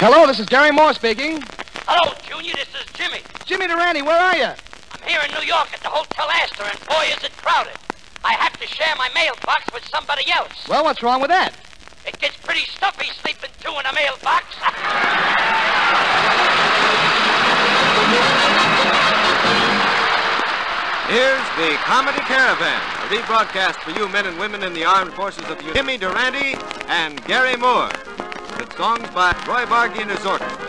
Hello, this is Garry Moore speaking. Hello, Junior, this is Jimmy. Jimmy Durante, where are you? I'm here in New York at the Hotel Astor, and boy, is it crowded. I have to share my mailbox with somebody else. Well, what's wrong with that? It gets pretty stuffy sleeping two in a mailbox. Here's the Comedy Caravan, a rebroadcast for you men and women in the armed forces of the Jimmy Durante and Garry Moore, with songs by Roy Bargy and his orchestra.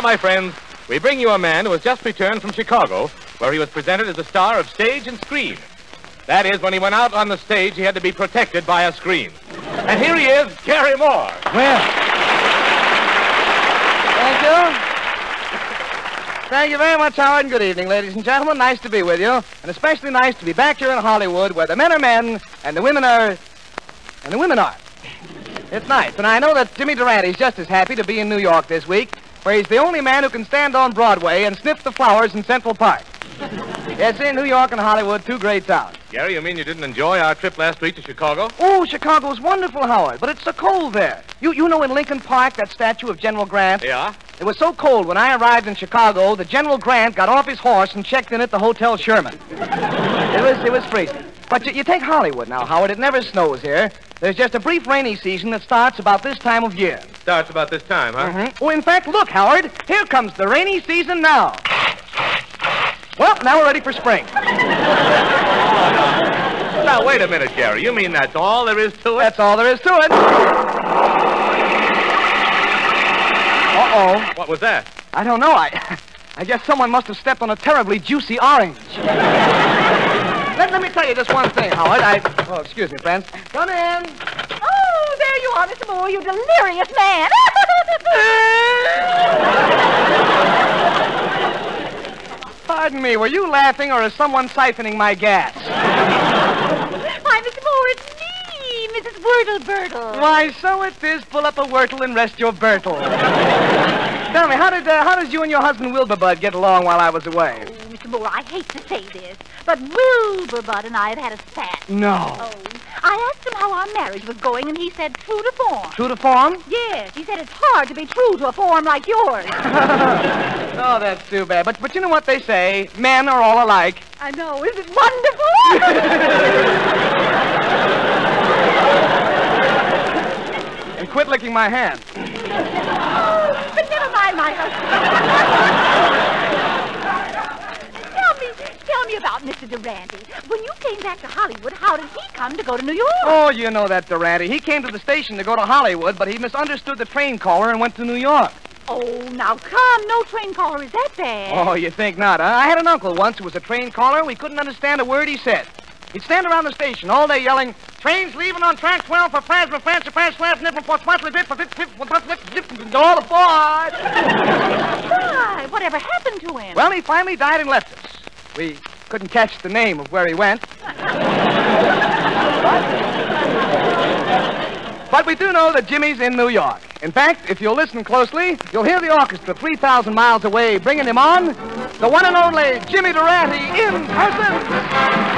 My friends, we bring you a man who has just returned from Chicago, where he was presented as a star of stage and screen. That is, when he went out on the stage, he had to be protected by a screen. And here he is, Garry Moore. Well. Thank you. Thank you very much, Howard, and good evening, ladies and gentlemen. Nice to be with you, and especially nice to be back here in Hollywood, where the men are men, and the women are... and the women aren't. It's nice, and I know that Jimmy Durante is just as happy to be in New York this week, where he's the only man who can stand on Broadway and sniff the flowers in Central Park. Yes, in New York and Hollywood, two great towns. Garry, you mean you didn't enjoy our trip last week to Chicago? Oh, Chicago's wonderful, Howard, but it's so cold there. You know in Lincoln Park, that statue of General Grant? Yeah. It was so cold when I arrived in Chicago that General Grant got off his horse and checked in at the Hotel Sherman. It was freezing. But you take Hollywood now, Howard. It never snows here. There's just a brief rainy season that starts about this time of year. Starts about this time, huh? Mm-hmm. Oh, in fact, look, Howard. Here comes the rainy season now. Well, now we're ready for spring. Now, wait a minute, Garry. You mean that's all there is to it? That's all there is to it. Uh-oh. What was that? I don't know. I guess someone must have stepped on a terribly juicy orange. Let me tell you just one thing, Howard. Oh, excuse me, friends. Come in. Oh, there you are, Mr. Moore, you delirious man. Pardon me, were you laughing or is someone siphoning my gas? Hi, Mr. Moore, it's me, Mrs. Wortle-Bertle. Why, so it is. Pull up a Wortle and rest your Bertle. Tell me, how did you and your husband, Wilbur Bud, get along while I was away? Mr. Moore, I hate to say this, but Wilbur Bud and I have had a spat. No. Oh, I asked him how our marriage was going, and he said true to form. True to form? Yes, he said it's hard to be true to a form like yours. Oh, that's too bad. But you know what they say, men are all alike. I know, isn't it wonderful? And quit licking my hand. Oh, but never mind my husband. Tell me about Mr. Durante. When you came back to Hollywood, how did he come to go to New York? Oh, you know that, Durante. He came to the station to go to Hollywood, but he misunderstood the train caller and went to New York. Oh, now come. No train caller is that bad. Oh, you think not, huh? I had an uncle once who was a train caller. We couldn't understand a word he said. He'd stand around the station all day yelling, Trains leaving on track 12 for Plasma, France, France, France, Nipple, for Smartly, Bit, for Bit, Bit, for Bit, all aboard! Why? Whatever happened to him? Well, he finally died and left us. We couldn't catch the name of where he went. But we do know that Jimmy's in New York. In fact, if you'll listen closely, you'll hear the orchestra 3,000 miles away bringing him on, the one and only Jimmy Durante in person.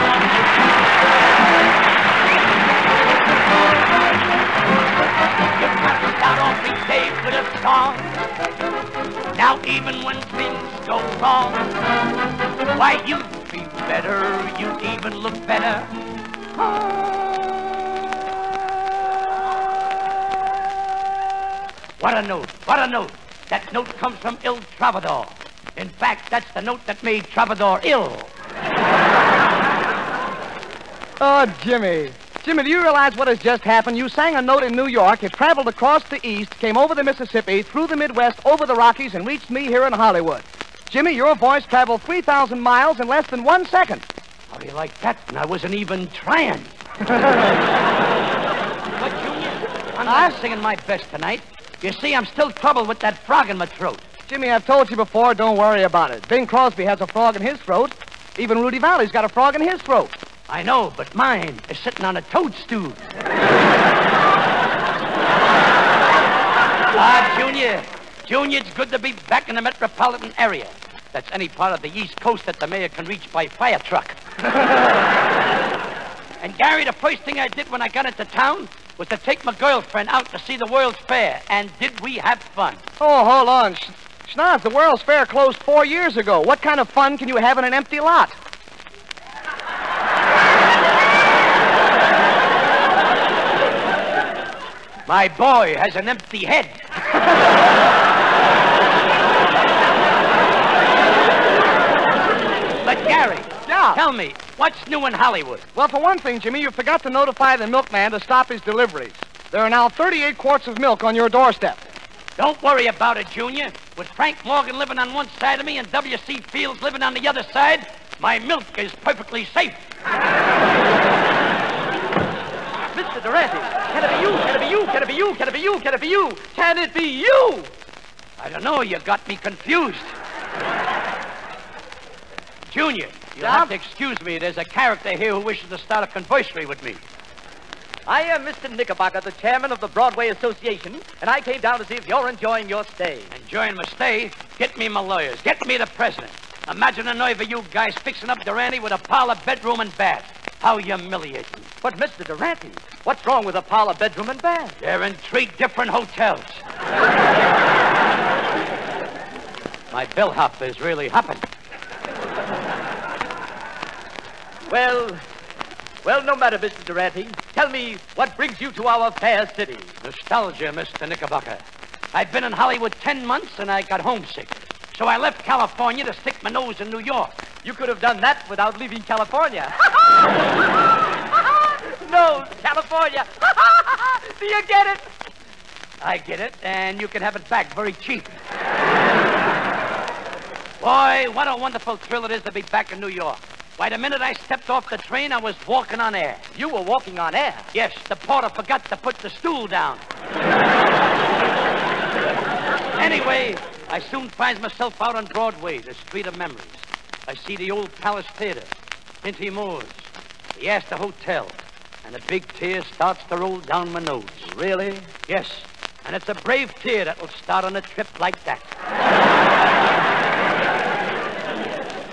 Now even when things go wrong, why, you'd be better, you'd even look better. Ah. What a note, what a note. That note comes from Il Trovador. In fact, that's the note that made Trovador ill. Oh, Jimmy. Jimmy, do you realize what has just happened? You sang a note in New York. It traveled across the East, came over the Mississippi, through the Midwest, over the Rockies, and reached me here in Hollywood. Jimmy, your voice traveled 3,000 miles in less than 1 second. How do you like that? And I wasn't even trying. But, Junior, I'm not singing my best tonight. You see, I'm still troubled with that frog in my throat. Jimmy, I've told you before, don't worry about it. Bing Crosby has a frog in his throat. Even Rudy Valley's got a frog in his throat. I know, but mine is sitting on a toadstool. Junior. Junior, it's good to be back in the metropolitan area. That's any part of the East Coast that the mayor can reach by fire truck. And, Garry, the first thing I did when I got into town was to take my girlfriend out to see the World's Fair. And did we have fun? Oh, hold on. Schnoz, the World's Fair closed 4 years ago. What kind of fun can you have in an empty lot? My boy has an empty head. But, Garry, yeah. Tell me, what's new in Hollywood? Well, for one thing, Jimmy, you forgot to notify the milkman to stop his deliveries. There are now 38 quarts of milk on your doorstep. Don't worry about it, Junior. With Frank Morgan living on one side of me and W.C. Fields living on the other side, my milk is perfectly safe. Mr. Durante, can it be you? Can it be you? Can it be you? Can it be you? Can it be you? Can it be you? I don't know. You got me confused. Junior, you'll have to excuse me. There's a character here who wishes to start a conversatory with me. I am Mr. Knickerbocker, the chairman of the Broadway Association, and I came down to see if you're enjoying your stay. Enjoying my stay? Get me my lawyers. Get me the president. Imagine the nerve of you guys fixing up Durante with a parlor, bedroom, and bath. How humiliating. But, Mr. Durante, what's wrong with a parlor, bedroom, and bath? They're in 3 different hotels. My bellhop is really hopping. Well, no matter, Mr. Durante. Tell me, what brings you to our fair city? Nostalgia, Mr. Knickerbocker. I've been in Hollywood 10 months, and I got homesick. So I left California to stick my nose in New York. You could have done that without leaving California. No, California. Do you get it? I get it, and you can have it back very cheap. Boy, what a wonderful thrill it is to be back in New York. Why, the minute I stepped off the train, I was walking on air. You were walking on air? Yes, the porter forgot to put the stool down. Anyway, I soon finds myself out on Broadway, the Street of Memories. I see the old Palace Theatre, Finti Moore's, the Astor Hotel, and a big tear starts to roll down my nose. Really? Yes, and it's a brave tear that will start on a trip like that.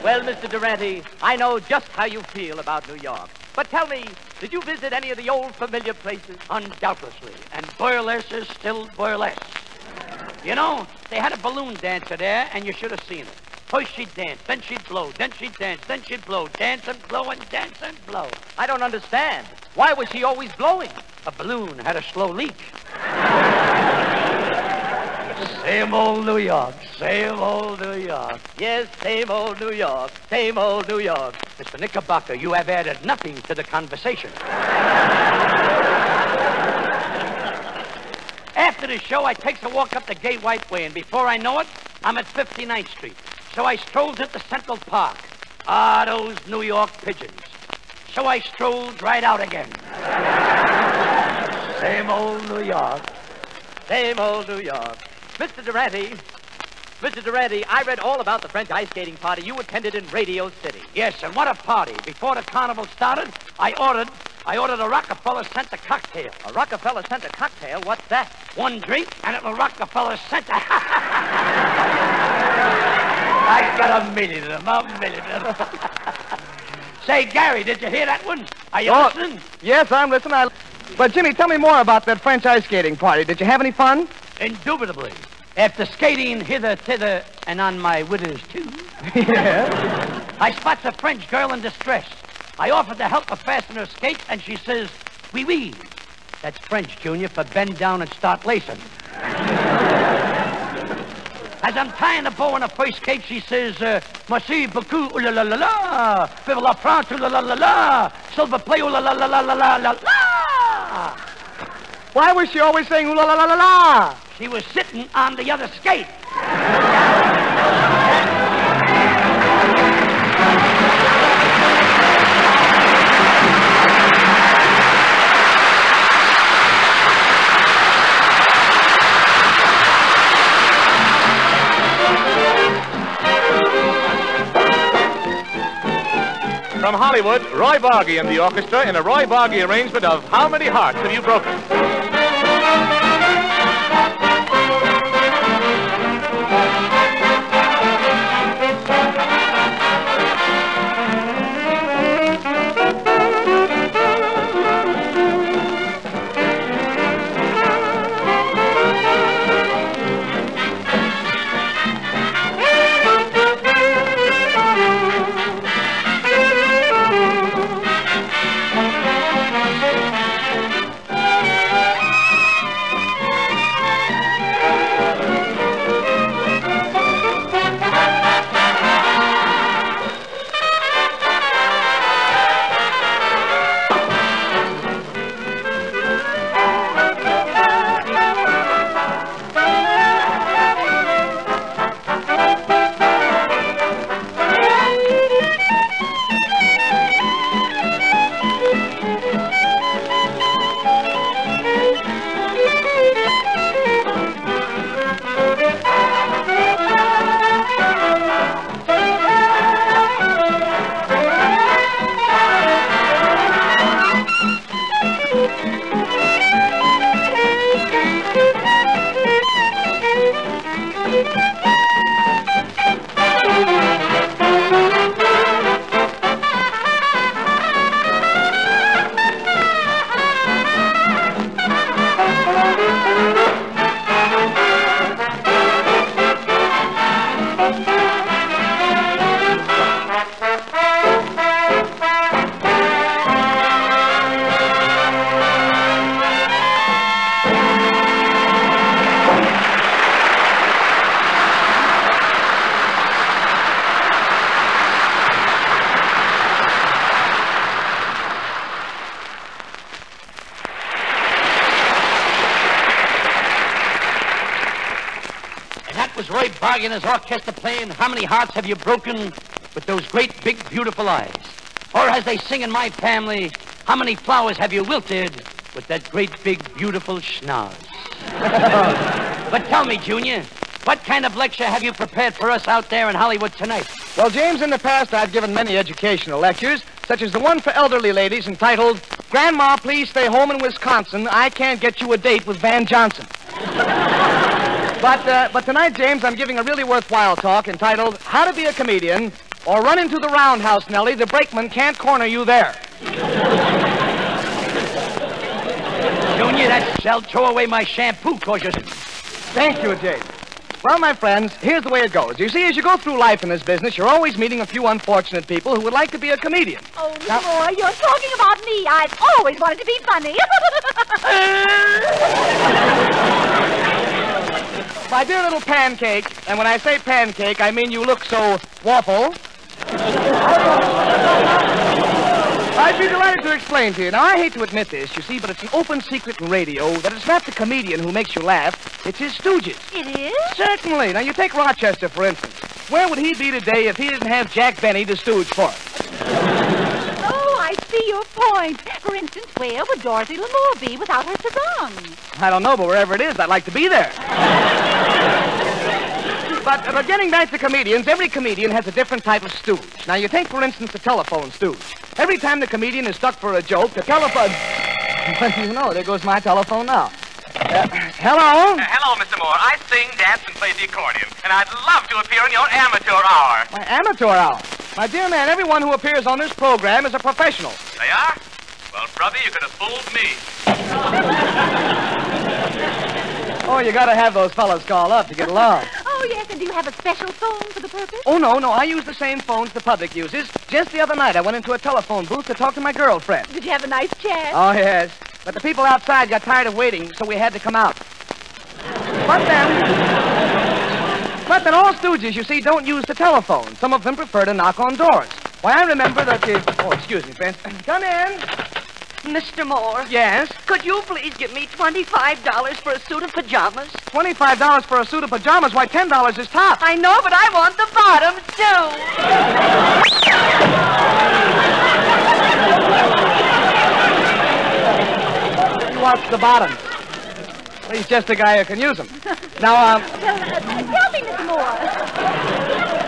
Well, Mr. Durante, I know just how you feel about New York. But tell me, did you visit any of the old familiar places? Undoubtedly, and burlesque is still burlesque. You know, they had a balloon dancer there, and you should have seen it. First she'd dance, then she'd blow, then she'd dance, then she'd blow. Dance and blow and dance and blow. I don't understand. Why was she always blowing? A balloon had a slow leak. Same old New York, same old New York. Yes, same old New York, same old New York. Mr. Knickerbocker, you have added nothing to the conversation. After the show, I takes a walk up the Gay White Way, and before I know it, I'm at 59th Street. So I strolled into Central Park. Ah, those New York pigeons. So I strolled right out again. Same old New York. Same old New York. Mr. Durante. Mr. Durante, I read all about the French ice skating party you attended in Radio City. Yes, and what a party. Before the carnival started, I ordered a Rockefeller Center cocktail. A Rockefeller Center cocktail? What's that? One drink, and it'll Rockefeller Center. I got a million of them, a million of them. Say, Gary, did you hear that one? Are you listening? Yes, I'm listening. But, Jimmy, tell me more about that French ice skating party. Did you have any fun? Indubitably. After skating hither, thither, and on my withers, too. Yeah. I spots a French girl in distress. I offered to help her fasten her skates, and she says, oui, oui. That's French, Junior, for bend down and start lacing. As I'm tying a bow on her first skate, she says, merci beaucoup, ooh la la la la, vive la France, ooh la la la la, silver play, ooh la la la la la la la la. Why was she always saying ooh la la la la la? She was sitting on the other skate. From Hollywood, Roy Bargy and the orchestra in a Roy Bargy arrangement of How Many Hearts Have You Broken? And his orchestra playing How Many Hearts Have You Broken with those great, big, beautiful eyes. Or as they sing in my family, How Many Flowers Have You Wilted with that great, big, beautiful schnoz. But tell me, Junior, what kind of lecture have you prepared for us out there in Hollywood tonight? Well, James, in the past, I've given many educational lectures, such as the one for elderly ladies entitled, Grandma, Please Stay Home in Wisconsin. I Can't Get You a Date with Van Johnson. But tonight, James, I'm giving a really worthwhile talk entitled, How to Be a Comedian, or Run Into the Roundhouse, Nellie. The brakeman can't corner you there. Junior, that shall throw away my shampoo, cause you... Thank you, James. Well, my friends, here's the way it goes. You see, as you go through life in this business, you're always meeting a few unfortunate people who would like to be a comedian. Oh, now... Moore, you're talking about me. I've always wanted to be funny. My dear little pancake, and when I say pancake, I mean you look so waffle. I'd be delighted to explain to you. Now, I hate to admit this, you see, but it's an open secret in radio that it's not the comedian who makes you laugh, it's his stooges. It is? Certainly. Now, you take Rochester, for instance. Where would he be today if he didn't have Jack Benny to stooge for him? Oh, I see your point. point. For instance, where would Dorothy Lamour be without her sarong? I don't know, but wherever it is, I'd like to be there. But getting back to comedians, every comedian has a different type of stooge. Now, you take, for instance, the telephone stooge. Every time the comedian is stuck for a joke, the telephone... Well, you know, there goes my telephone now. Hello? Hello, Mr. Moore. I sing, dance, and play the accordion. And I'd love to appear in your amateur hour. My amateur hour? My dear man, everyone who appears on this program is a professional. They are? Well, brother, you could have fooled me. Oh, you gotta have those fellas call up to get along. Oh, yes, and do you have a special phone for the purpose? Oh, no, I use the same phones the public uses. Just the other night, I went into a telephone booth to talk to my girlfriend. Did you have a nice chat? Oh, yes. But the people outside got tired of waiting, so we had to come out. But then all stooges, you see, don't use the telephone. Some of them prefer to knock on doors. Why, I remember that the... Oh, excuse me, Vince. Come in. Mr. Moore. Yes? Could you please give me $25 for a suit of pajamas? $25 for a suit of pajamas? Why, $10 is top. I know, but I want the bottoms, too. What's the bottom? Well, he's just a guy who can use them. Now, tell me, Mr. Moore.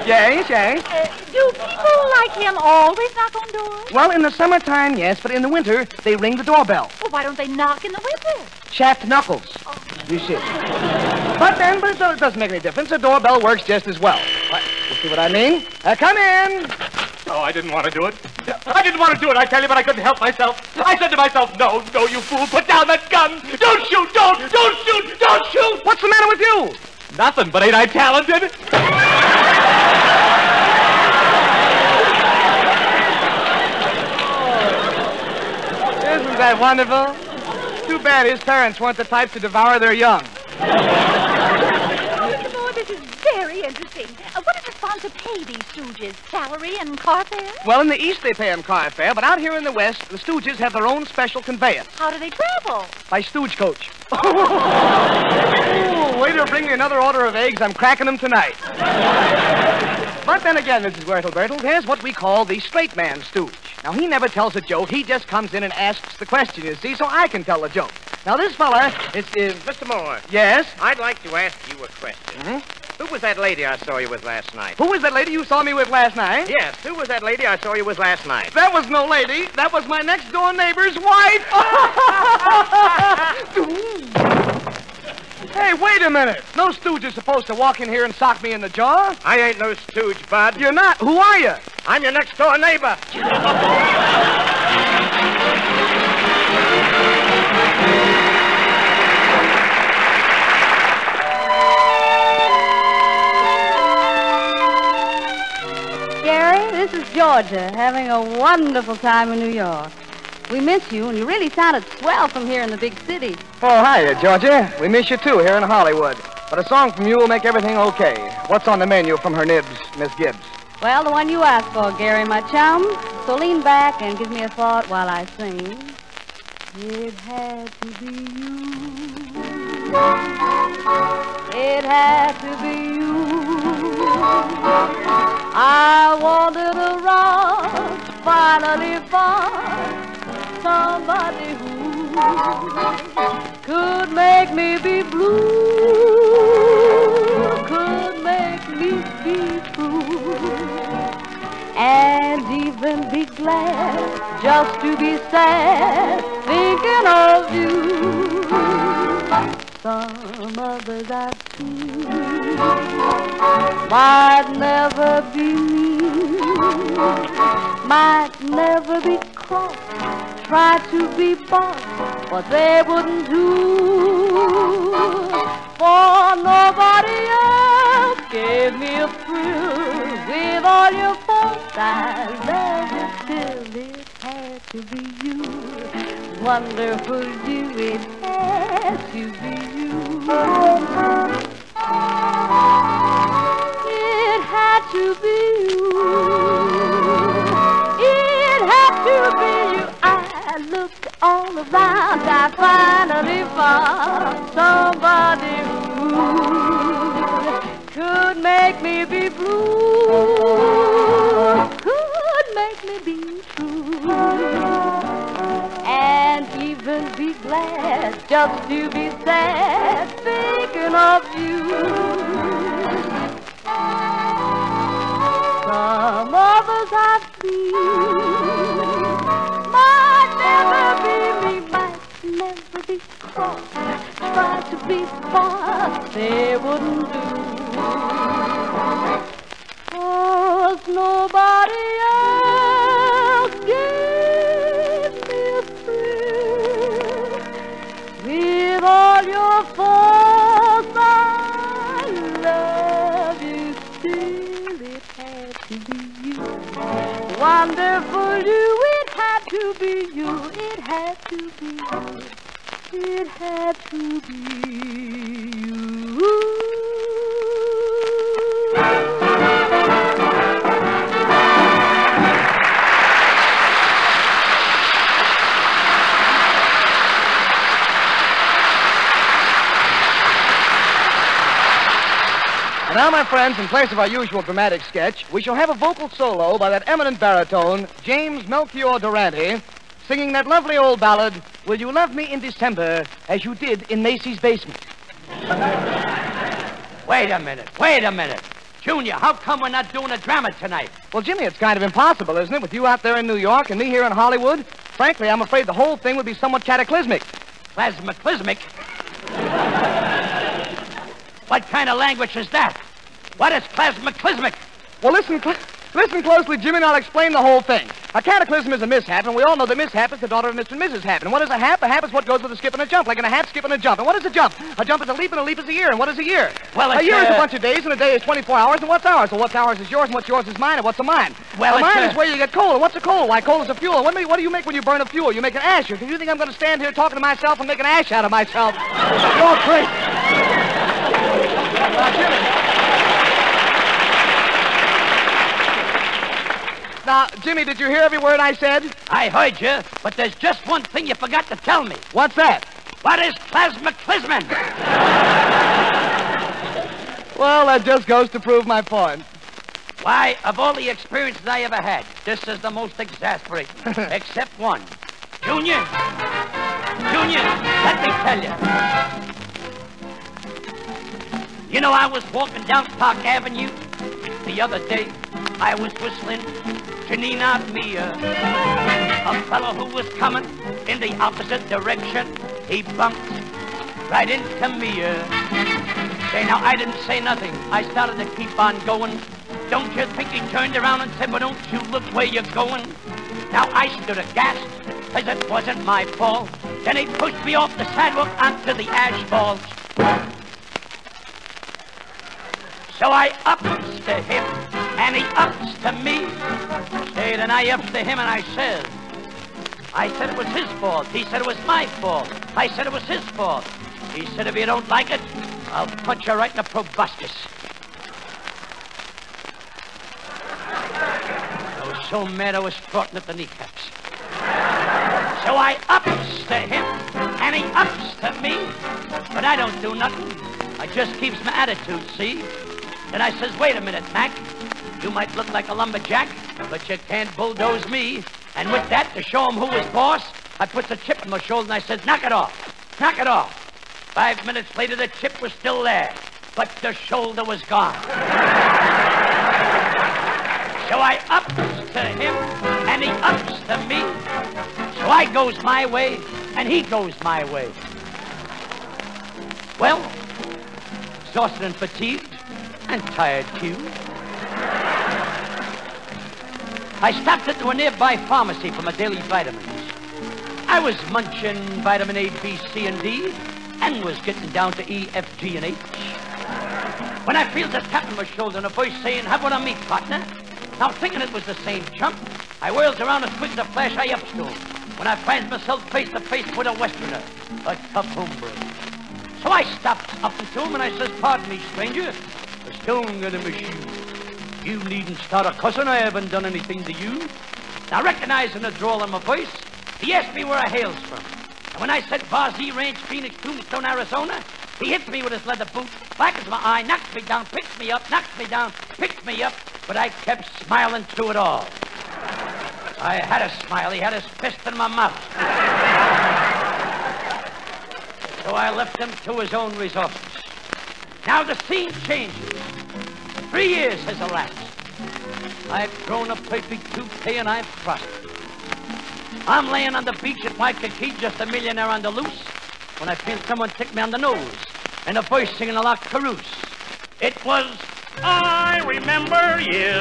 Yes. Do people like him always knock on doors? Well, in the summertime, yes, but in the winter, they ring the doorbell. Well, why don't they knock in the winter? Chapped knuckles. Oh. You see. But it doesn't make any difference. The doorbell works just as well. What? You see what I mean? Come in. Oh, I didn't want to do it. I didn't want to do it, I tell you, but I couldn't help myself. I said to myself, no, you fool, put down that gun. Don't shoot, don't shoot. What's the matter with you? Nothing, but ain't I talented? Oh. Isn't that wonderful? Too bad his parents weren't the type to devour their young. Mr. Moore, this is very interesting. To pay these stooges? Salary and car fare? Well, in the East they pay them car fare, but out here in the West, the stooges have their own special conveyance. How do they travel? By stooge coach. Oh, waiter, bring me another order of eggs. I'm cracking them tonight. But then again, Mrs. Wortle-Bertle, there's what we call the straight man stooge. Now, he never tells a joke. He just comes in and asks the question, you see, so I can tell the joke. Now, this fella is... Mr. Moore. Yes? I'd like to ask you a question. Mm-hmm. Who was that lady I saw you with last night? Who was that lady you saw me with last night? Yes, who was that lady I saw you with last night? That was no lady. That was my next door neighbor's wife. Hey, wait a minute. No stooge is supposed to walk in here and sock me in the jaw. I ain't no stooge, Bud. You're not? Who are you? I'm your next door neighbor. Garry, this is Georgia, having a wonderful time in New York. We miss you, and you really sounded swell from here in the big city. Oh, hiya, Georgia. We miss you, too, here in Hollywood. But a song from you will make everything okay. What's on the menu from her nibs, Miss Gibbs? Well, the one you asked for, Garry, my chum. So lean back and give me a thought while I sing. It had to be you. It had to be you. I wanted a rock, finally found somebody who could make me be blue, could make me be true, and even be glad just to be sad thinking of you. Some others I've seen might never be mean, might never be cross, try to be boss, but they wouldn't do. For nobody else gave me a thrill, with all your faults I love you still. It had to be you, wonderful you, it had to be you. It had to be you. It had to be you. I looked all around. I finally found somebody who could make me be blue, could make me be true, even be glad just to be sad thinking of you. Some others I've seen might never be me, might never be cross, try to be fast, they wouldn't do. Cause nobody else gave me a thrill. With all your faults, I love you still. It had to be you, wonderful you. It had to be you. It had to be you. It had to be you. And now, my friends, in place of our usual dramatic sketch, we shall have a vocal solo by that eminent baritone, James Melchior Durante, singing that lovely old ballad, Will You Love Me in December, as you did in Macy's basement. Wait a minute. Junior, how come we're not doing a drama tonight? Well, Jimmy, it's kind of impossible, isn't it, with you out there in New York and me here in Hollywood? Frankly, I'm afraid the whole thing would be somewhat cataclysmic. What kind of language is that? What is cataclysmic? Well, listen closely, Jimmy, and I'll explain the whole thing. A cataclysm is a mishap, and we all know that mishap is the daughter of Mr. and Mrs. Hap. And what is a hap? A hap is what goes with a skip and a jump, like in a hap, skip and a jump. And what is a jump? A jump is a leap, and a leap is a year. And what is a year? Well, it's a year is a bunch of days, and a day is 24 hours, and what's ours? So what's ours is yours, and what's yours is mine, and what's a mine? Well, a mine is where you get coal, and what's a coal? Why, coal is a fuel. And what do you make when you burn a fuel? You make an ash. Do you think I'm going to stand here talking to myself and make an ash out of myself? You're crazy. Now, Jimmy, did you hear every word I said? I heard you, but there's just one thing you forgot to tell me. What's that? What is cataclysmic? Well, that just goes to prove my point. Why, of all the experiences I ever had, this is the most exasperating, except one. Junior, let me tell you. You know, I was walking down Park Avenue the other day. I was whistling Janina Mia, a fellow who was coming in the opposite direction. He bumped right into me. Say, now, I didn't say nothing. I started to keep on going. Don't you think he turned around and said, well, don't you look where you're going? Now, I stood aghast, because it wasn't my fault. Then he pushed me off the sidewalk onto the asphalt. So I ups to him, and he ups to me. Say, then I ups to him, and I said it was his fault. He said it was my fault. I said it was his fault. He said, if you don't like it, I'll punch you right in the proboscis. I was so mad I was frothing at the kneecaps. So I ups to him, and he ups to me. But I don't do nothing. I just keeps my attitude, see? Then I says, wait a minute, Mac. You might look like a lumberjack, but you can't bulldoze me. And with that, to show him who was boss, I puts a chip on my shoulder and I says, knock it off. Knock it off. 5 minutes later, the chip was still there, but the shoulder was gone. So I ups to him, and he ups to me. So I goes my way, and he goes my way. Well, exhausted and fatigued, and tired, too. I stopped at a nearby pharmacy for my daily vitamins. I was munching vitamin A, B, C, and D, and was getting down to E, F, G, and H. When I feels a tap on my shoulder and a voice saying, have one on me, partner. Now, thinking it was the same chump, I whirls around as quick as a flash I ups to him. When I finds myself face to face with a Westerner, a tough hombre. So I stops up to him and I says, pardon me, stranger, a stone gonna miss you. You needn't start a cussin', I haven't done anything to you. Now, recognizing the drawl in my voice, he asked me where I hails from. And when I said Varzee Ranch, Phoenix, Tombstone, Arizona, he hits me with his leather boot, black as my eye, knocks me down, picks me up, knocks me down, picks me up, but I kept smiling through it all. I had a smile, he had his fist in my mouth. so I left him to his own resources. Now the scene changes. 3 years has elapsed. I've grown up to big toupee and I've prospered. I'm laying on the beach at Waikiki, just a millionaire on the loose, when I feel someone tick me on the nose and a voice singing a La Carouse. It was, I remember you.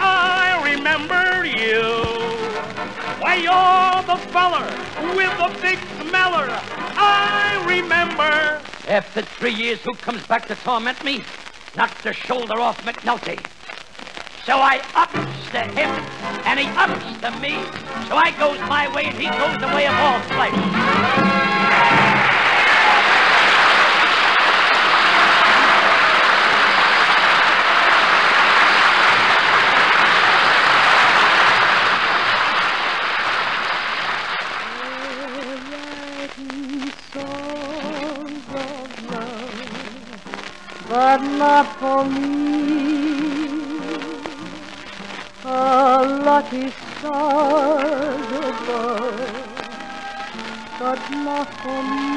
I remember you. Why, you're the feller with the big smeller. I remember. After 3 years, who comes back to torment me? Knocked the shoulder off McNulty. So I ups to him, and he ups to me. So I goes my way, and he goes the way of all flesh. But not for me, a lucky stars above. But not for me,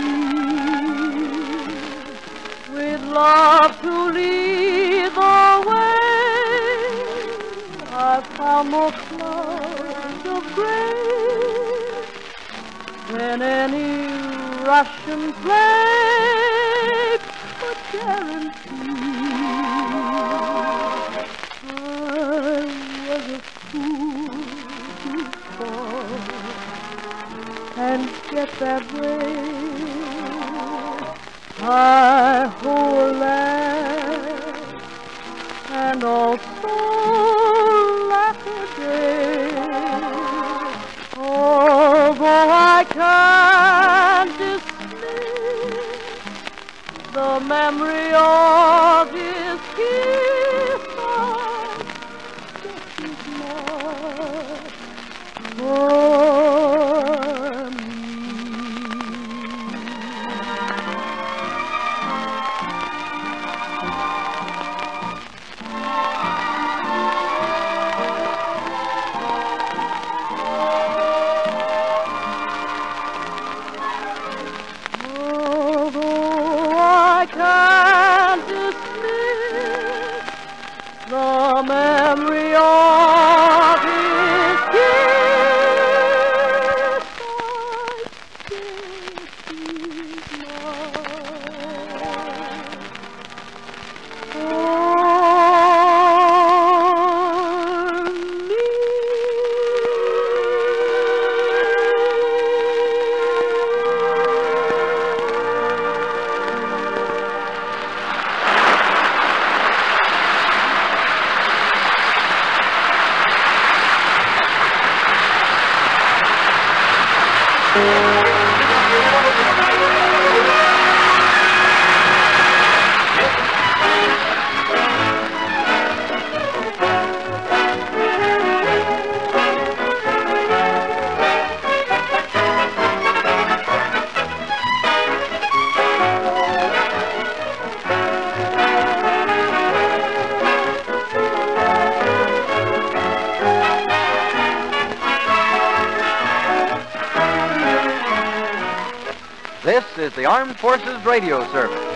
with love to lead the way. I found more clouds of gray than any Russian play could guarantee. And get that way, my whole life, and also laugh again. Although I can't dismiss the memory of his kiss, just as love. This is the Armed Forces Radio Service.